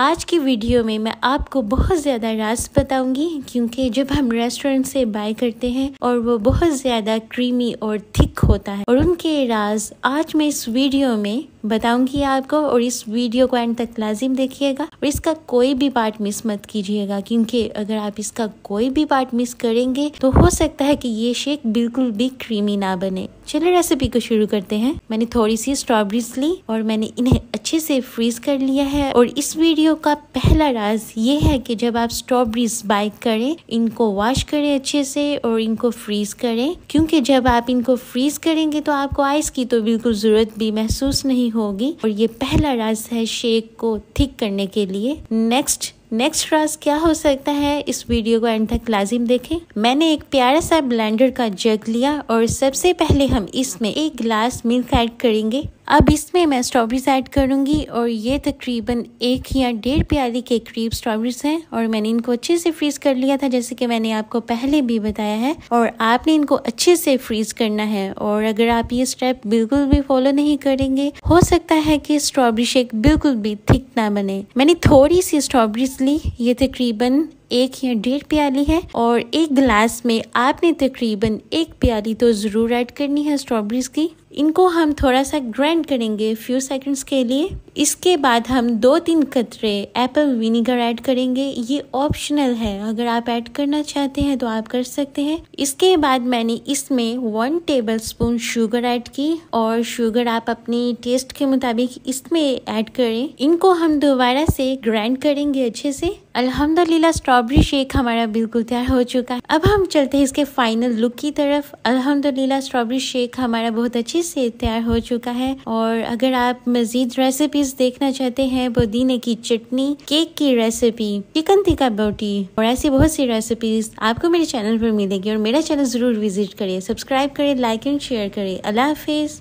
आज की वीडियो में मैं आपको बहुत ज़्यादा राज बताऊंगी, क्योंकि जब हम रेस्टोरेंट से बाय करते हैं और वो बहुत ज़्यादा क्रीमी और थिक होता है, और उनके राज आज मैं इस वीडियो में बताऊंगी आपको। और इस वीडियो को एंड तक लाजिम देखिएगा और इसका कोई भी पार्ट मिस मत कीजिएगा, क्योंकि अगर आप इसका कोई भी पार्ट मिस करेंगे तो हो सकता है कि ये शेक बिल्कुल भी क्रीमी ना बने। चलिए रेसिपी को शुरू करते हैं। मैंने थोड़ी सी स्ट्रॉबेरीज ली और मैंने इन्हें अच्छे से फ्रीज कर लिया है। और इस वीडियो का पहला राज ये है कि जब आप स्ट्रॉबेरीज बाय करें, इनको वॉश करें अच्छे से और इनको फ्रीज करें, क्योंकि जब आप इनको फ्रीज करेंगे तो आपको आइस की तो बिल्कुल जरूरत भी महसूस नहीं होगी। और ये पहला राज है शेक को थिक करने के लिए। नेक्स्ट राज क्या हो सकता है, इस वीडियो को एंड तक लाजिम देखें। मैंने एक प्यारा सा ब्लेंडर का जग लिया और सबसे पहले हम इसमें 1 गिलास मिल्क ऐड करेंगे। अब इसमें मैं स्ट्रॉबेरीज ऐड करूंगी और ये तकरीबन 1 या 1.5 प्याली के करीब स्ट्रॉबेरीज हैं और मैंने इनको अच्छे से फ्रीज कर लिया था, जैसे कि मैंने आपको पहले भी बताया है। और आपने इनको अच्छे से फ्रीज करना है, और अगर आप ये स्टेप बिल्कुल भी फॉलो नहीं करेंगे हो सकता है कि स्ट्रॉबेरी शेक बिल्कुल भी थिक ना बने। मैंने थोड़ी सी स्ट्रॉबेरीज ली, ये तकरीबन 1 या 1.5 प्याली है, और 1 गिलास में आपने तकरीबन 1 प्याली तो जरूर ऐड करनी है स्ट्रॉबेरीज की। इनको हम थोड़ा सा ग्राइंड करेंगे फ्यू सेकंड्स के लिए। इसके बाद हम 2-3 कतरे एप्पल विनेगर ऐड करेंगे। ये ऑप्शनल है, अगर आप ऐड करना चाहते हैं तो आप कर सकते हैं। इसके बाद मैंने इसमें 1 टेबलस्पून शुगर ऐड की, और शुगर आप अपने टेस्ट के मुताबिक इसमें ऐड करें। इनको हम दोबारा से ग्राइंड करेंगे अच्छे से। अल्हम्दुलिल्लाह स्ट्रॉबेरी शेक हमारा बिल्कुल तैयार हो चुका है। अब हम चलते हैं इसके फाइनल लुक की तरफ। अल्हम्दुलिल्लाह स्ट्रॉबेरी शेक हमारा बहुत अच्छे से तैयार हो चुका है। और अगर आप मजीद रेसिपीज देखना चाहते हैं, पुदीने की चटनी, केक की रेसिपी, चिकन टिक्का बोटी और ऐसी बहुत सी रेसिपीज आपको मेरे चैनल पर मिलेगी। और मेरा चैनल जरूर विजिट करें, सब्सक्राइब करें, लाइक एंड शेयर करें। अल्लाह हाफिज।